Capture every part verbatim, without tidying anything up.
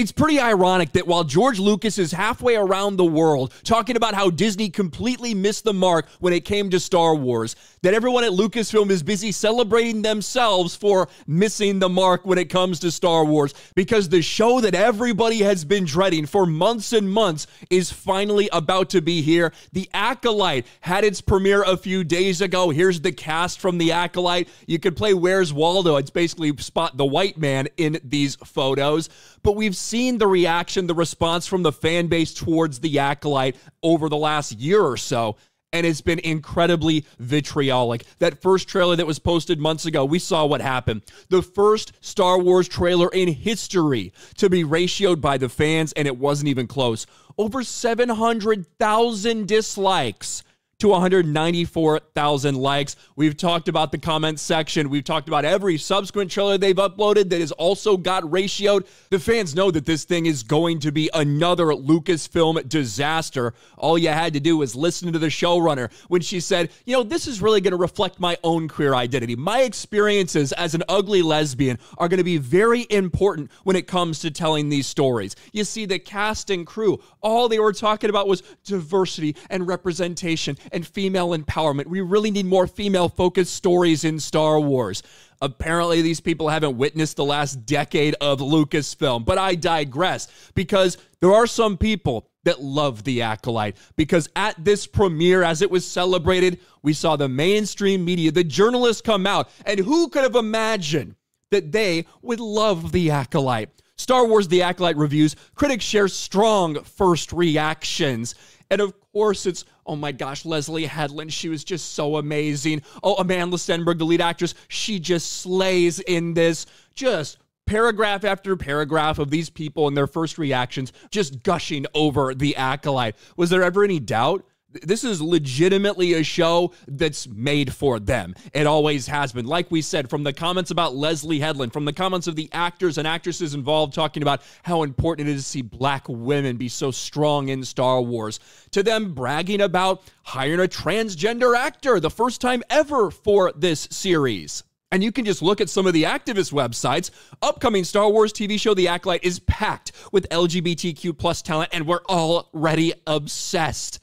It's pretty ironic that while George Lucas is halfway around the world talking about how Disney completely missed the mark when it came to Star Wars, that everyone at Lucasfilm is busy celebrating themselves for missing the mark when it comes to Star Wars, because the show that everybody has been dreading for months and months is finally about to be here. The Acolyte had its premiere a few days ago. Here's the cast from The Acolyte. You could play Where's Waldo. It's basically spot the white man in these photos. But we've seen the reaction, the response from the fan base towards The Acolyte over the last year or so, and it's been incredibly vitriolic. That first trailer that was posted months ago, we saw what happened. The first Star Wars trailer in history to be ratioed by the fans, and it wasn't even close. Over seven hundred thousand dislikes to one hundred ninety-four thousand likes. We've talked about the comment section. We've talked about every subsequent trailer they've uploaded that has also got ratioed. The fans know that this thing is going to be another Lucasfilm disaster. All you had to do was listen to the showrunner when she said, you know, this is really going to reflect my own queer identity. My experiences as an ugly lesbian are going to be very important when it comes to telling these stories. You see, the cast and crew, all they were talking about was diversity and representation and female empowerment. We really need more female-focused stories in Star Wars. Apparently, these people haven't witnessed the last decade of Lucasfilm, but I digress, because there are some people that love The Acolyte, because at this premiere, as it was celebrated, we saw the mainstream media, the journalists come out, and who could have imagined that they would love The Acolyte? Star Wars The Acolyte reviews, critics share strong first reactions. And of course, it's, oh my gosh, Leslye Headland, she was just so amazing. Oh, Amanda Stenberg, the lead actress, she just slays in this. Just paragraph after paragraph of these people and their first reactions just gushing over The Acolyte. Was there ever any doubt? This is legitimately a show that's made for them. It always has been. Like we said, from the comments about Leslye Headland, from the comments of the actors and actresses involved talking about how important it is to see black women be so strong in Star Wars, to them bragging about hiring a transgender actor, the first time ever for this series. And you can just look at some of the activist websites. Upcoming Star Wars T V show, The Acolyte, is packed with L G B T Q plus talent, and we're already obsessed.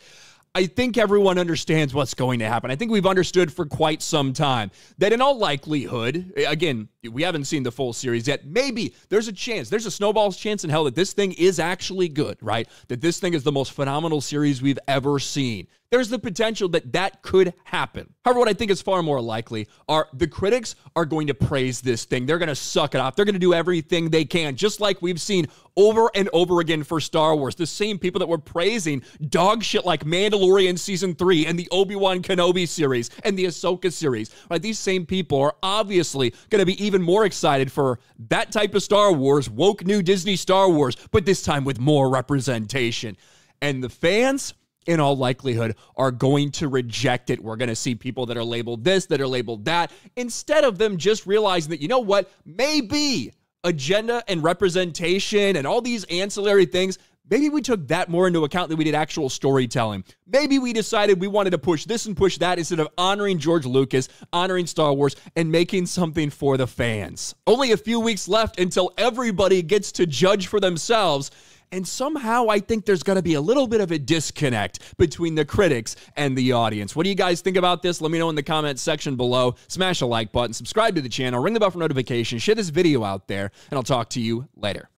I think everyone understands what's going to happen. I think we've understood for quite some time that in all likelihood, again, we haven't seen the full series yet. Maybe there's a chance, there's a snowball's chance in hell that this thing is actually good, right? That this thing is the most phenomenal series we've ever seen. There's the potential that that could happen. However, what I think is far more likely are the critics are going to praise this thing. They're going to suck it off. They're going to do everything they can, just like we've seen over and over again for Star Wars. The same people that were praising dog shit like Mandalorian Season three and the Obi-Wan Kenobi series and the Ahsoka series, right? These same people are obviously going to be even more excited for that type of Star Wars, woke new Disney Star Wars, but this time with more representation. And the fans, in all likelihood, are going to reject it. We're going to see people that are labeled this, that are labeled that, instead of them just realizing that, you know what, maybe agenda and representation and all these ancillary things, maybe we took that more into account than we did actual storytelling. Maybe we decided we wanted to push this and push that instead of honoring George Lucas, honoring Star Wars, and making something for the fans. Only a few weeks left until everybody gets to judge for themselves. And somehow I think there's going to be a little bit of a disconnect between the critics and the audience. What do you guys think about this? Let me know in the comment section below. Smash the like button, subscribe to the channel, ring the bell for notifications, share this video out there, and I'll talk to you later.